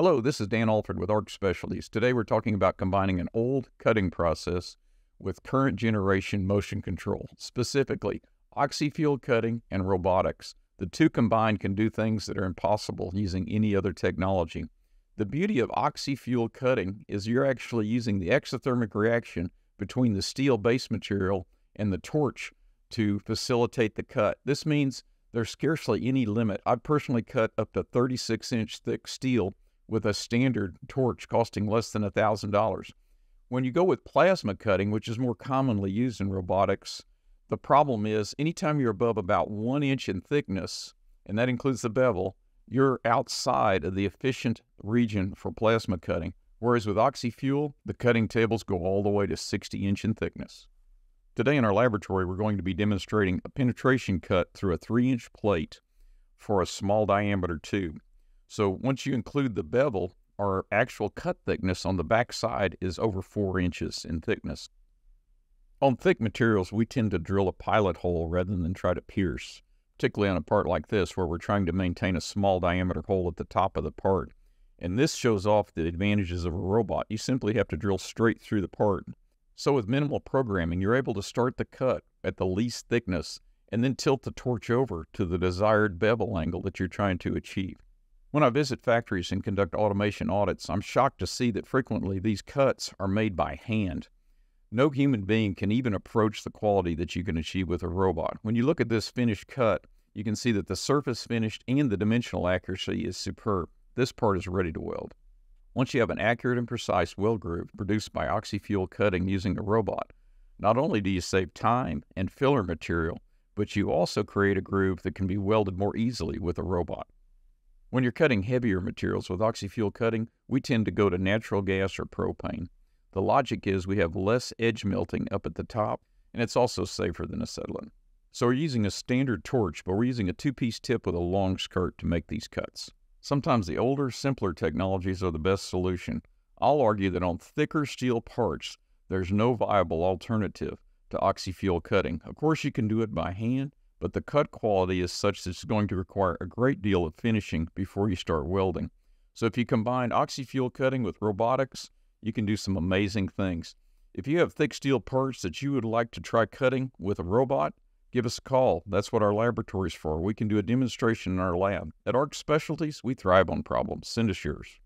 Hello, this is Dan Alford with Arc Specialties. Today we're talking about combining an old cutting process with current generation motion control, specifically oxyfuel cutting and robotics. The two combined can do things that are impossible using any other technology. The beauty of oxyfuel cutting is you're actually using the exothermic reaction between the steel base material and the torch to facilitate the cut. This means there's scarcely any limit. I've personally cut up to 36-inch thick steel with a standard torch costing less than $1,000. When you go with plasma cutting, which is more commonly used in robotics, the problem is anytime you're above about 1 inch in thickness, and that includes the bevel, you're outside of the efficient region for plasma cutting. Whereas with oxyfuel, the cutting tables go all the way to 60 inch in thickness. Today in our laboratory, we're going to be demonstrating a penetration cut through a 3-inch plate for a small diameter tube. So once you include the bevel, our actual cut thickness on the back side is over 4 inches in thickness. On thick materials, we tend to drill a pilot hole rather than try to pierce, particularly on a part like this where we're trying to maintain a small diameter hole at the top of the part. And this shows off the advantages of a robot. You simply have to drill straight through the part. So with minimal programming, you're able to start the cut at the least thickness and then tilt the torch over to the desired bevel angle that you're trying to achieve. When I visit factories and conduct automation audits, I'm shocked to see that frequently these cuts are made by hand. No human being can even approach the quality that you can achieve with a robot. When you look at this finished cut, you can see that the surface finished and the dimensional accuracy is superb. This part is ready to weld. Once you have an accurate and precise weld groove produced by oxyfuel cutting using a robot, not only do you save time and filler material, but you also create a groove that can be welded more easily with a robot. When you're cutting heavier materials with oxyfuel cutting, we tend to go to natural gas or propane. The logic is we have less edge melting up at the top, and it's also safer than acetylene. So we're using a standard torch, but we're using a two-piece tip with a long skirt to make these cuts. Sometimes the older, simpler technologies are the best solution. I'll argue that on thicker steel parts, there's no viable alternative to oxyfuel cutting. Of course, you can do it by hand, but the cut quality is such that it's going to require a great deal of finishing before you start welding. So if you combine oxyfuel cutting with robotics, you can do some amazing things. If you have thick steel parts that you would like to try cutting with a robot, give us a call. That's what our laboratory's for. We can do a demonstration in our lab. At Arc Specialties, we thrive on problems. Send us yours.